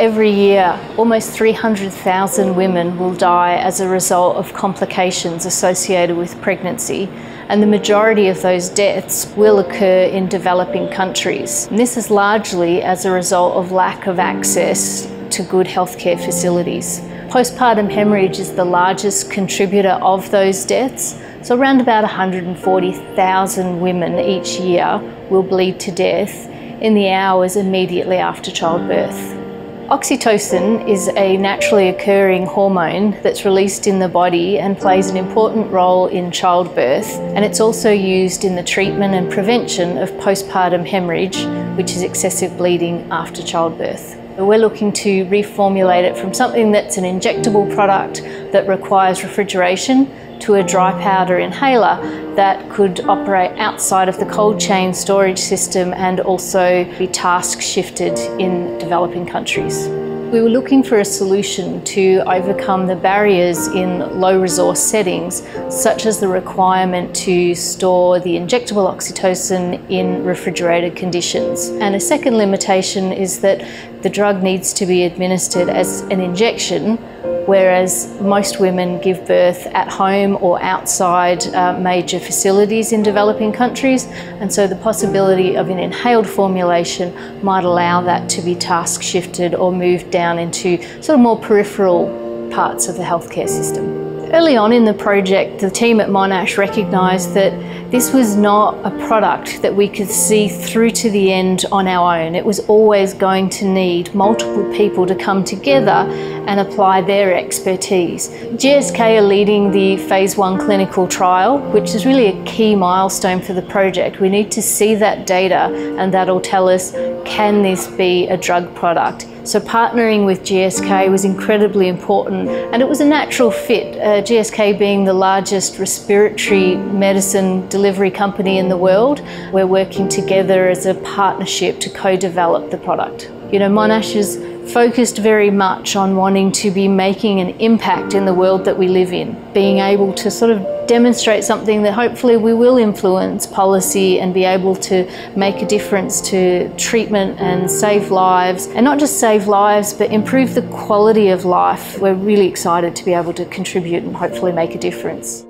every year, almost 300,000 women will die as a result of complications associated with pregnancy, and the majority of those deaths will occur in developing countries. And this is largely as a result of lack of access to good healthcare facilities. Postpartum hemorrhage is the largest contributor of those deaths, so around about 140,000 women each year will bleed to death in the hours immediately after childbirth. Oxytocin is a naturally occurring hormone that's released in the body and plays an important role in childbirth, and it's also used in the treatment and prevention of postpartum hemorrhage, which is excessive bleeding after childbirth. We're looking to reformulate it from something that's an injectable product that requires refrigeration to a dry powder inhaler that could operate outside of the cold chain storage system and also be task shifted in developing countries. We were looking for a solution to overcome the barriers in low resource settings, such as the requirement to store the injectable oxytocin in refrigerated conditions. And a second limitation is that the drug needs to be administered as an injection, whereas most women give birth at home or outside major facilities in developing countries, and so the possibility of an inhaled formulation might allow that to be task shifted or moved down into sort of more peripheral parts of the healthcare system. Early on in the project, the team at Monash recognised that this was not a product that we could see through to the end on our own. It was always going to need multiple people to come together and apply their expertise. GSK are leading the Phase 1 clinical trial, which is really a key milestone for the project. We need to see that data, and that'll tell us, can this be a drug product? So partnering with GSK was incredibly important, and it was a natural fit, GSK being the largest respiratory medicine delivery company in the world. We're working together as a partnership to co-develop the product. You know, Monash is focused very much on wanting to be making an impact in the world that we live in, being able to sort of demonstrate something that hopefully we will influence policy and be able to make a difference to treatment and save lives, and not just save lives but improve the quality of life. We're really excited to be able to contribute and hopefully make a difference.